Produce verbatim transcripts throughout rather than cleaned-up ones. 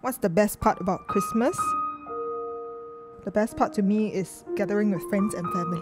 What's the best part about Christmas? The best part to me is gathering with friends and family.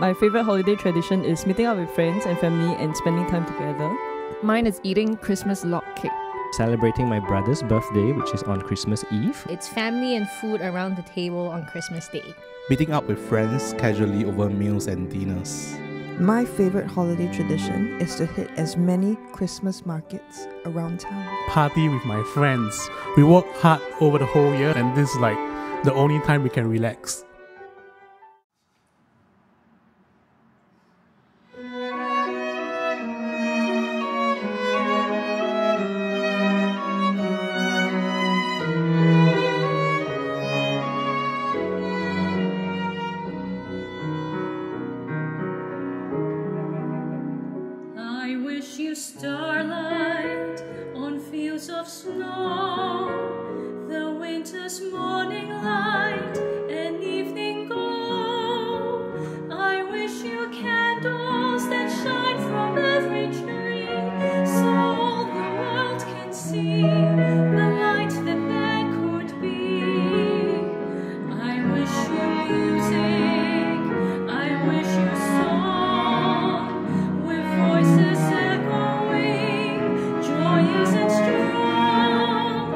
My favourite holiday tradition is meeting up with friends and family and spending time together. Mine is eating Christmas log cake. Celebrating my brother's birthday, which is on Christmas Eve. It's family and food around the table on Christmas Day. Meeting up with friends casually over meals and dinners. My favourite holiday tradition is to hit as many Christmas markets around town. Party with my friends. We work hard over the whole year and this is like the only time we can relax. I wish you to starlight on fields of snow, the winter's morning light and evening glow. I wish you candles that shine from every tree, so all the world can see the light that there could be. I wish you music, I wish you song, with voices echoing, joyous and strong.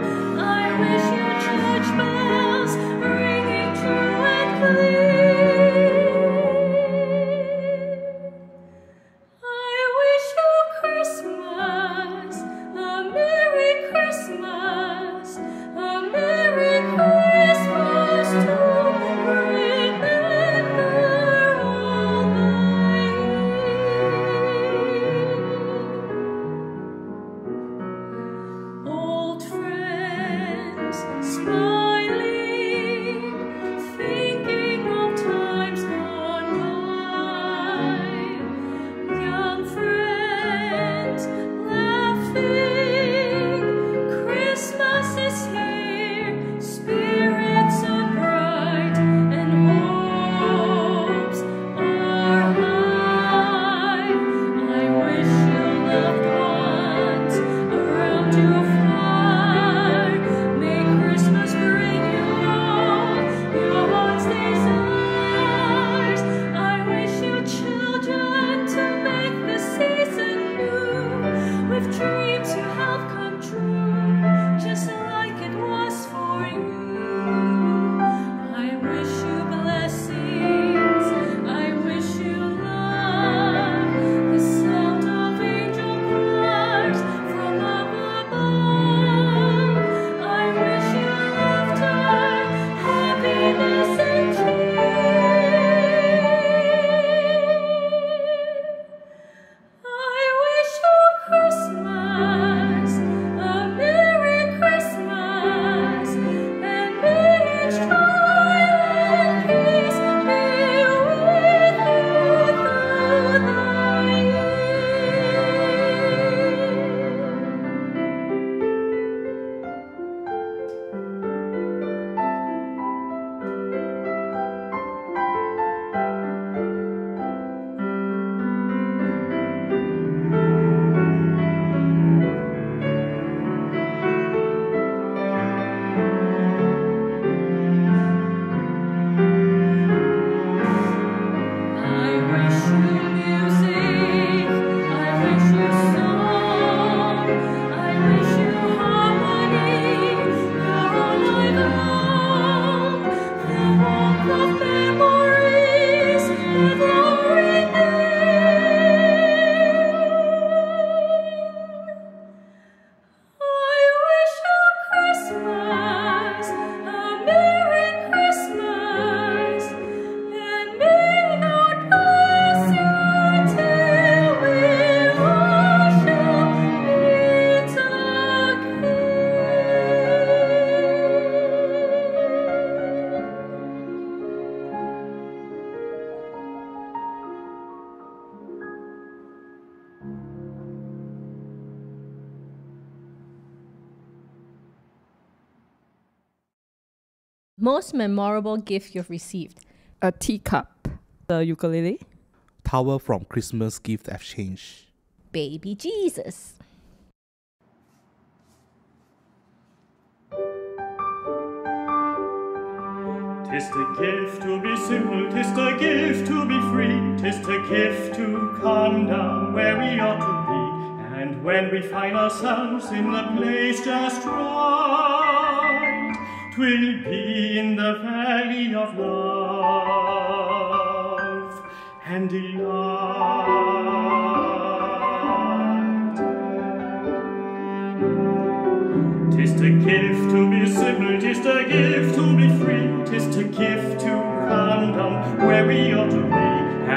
I wish your church bells ringing true and clear. I wish you Christmas, a Merry Christmas, a Merry Christmas to remember all thy years. Old friends smiling, thinking of times gone by. Young friends laughing, Christmas is here, spirits are bright and hopes are high. I wish your loved ones around you fly. May Christmas bring you all your heart's desires. I wish you children to make the season new, with dreams you have come true, just like it was for you. I wish you blessings, I wish you love, the sound of angel choirs from up above. I wish you laughter, happiness and cheer. I wish you Christmas, a Merry Christmas, and may each joy and peace be with you through thy I wish you music, I wish you song, I wish you harmony, your own life alone. The warmth of memories that will remain. I wish you Christmas, a Merry Christmas, and may God bless you till we all shall meet again. Most memorable gift you've received? A teacup. The ukulele. Tower from Christmas gift exchange. Baby Jesus. Tis the gift to be simple, tis the gift to be free, tis the gift to come down where we ought to be, and when we find ourselves in the place just right, 'twill be in the valley of love and delight. 'Tis the gift to be simple, 'tis the gift to be free, 'tis the gift to come down where we ought to be,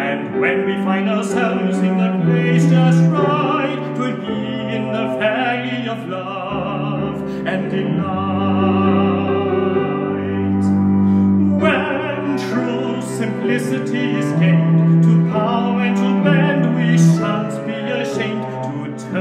and when we find ourselves in the place just right, 'twill be in the valley of love and delight. When true simplicity is gained, to bow and to bend we shan't be ashamed, to turn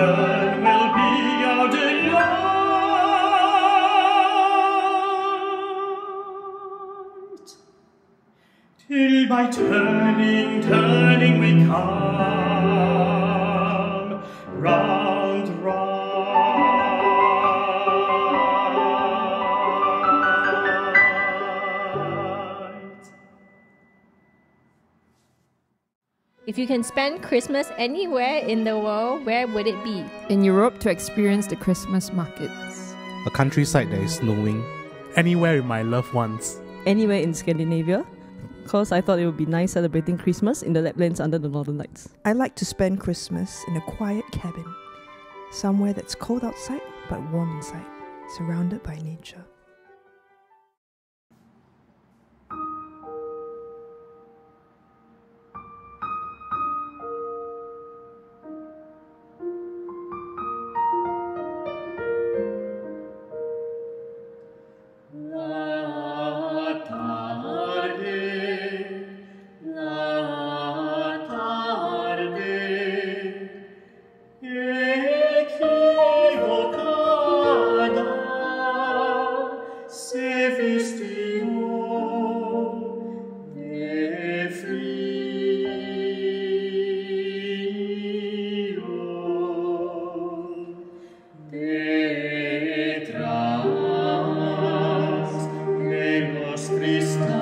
return will be our delight. Till by turning, turning we come round, round. If you can spend Christmas anywhere in the world, where would it be? In Europe, to experience the Christmas markets. A countryside that is snowing. Anywhere with my loved ones. Anywhere in Scandinavia, because I thought it would be nice celebrating Christmas in the Laplands under the Northern Lights. I like to spend Christmas in a quiet cabin, somewhere that's cold outside but warm inside, surrounded by nature. Christ.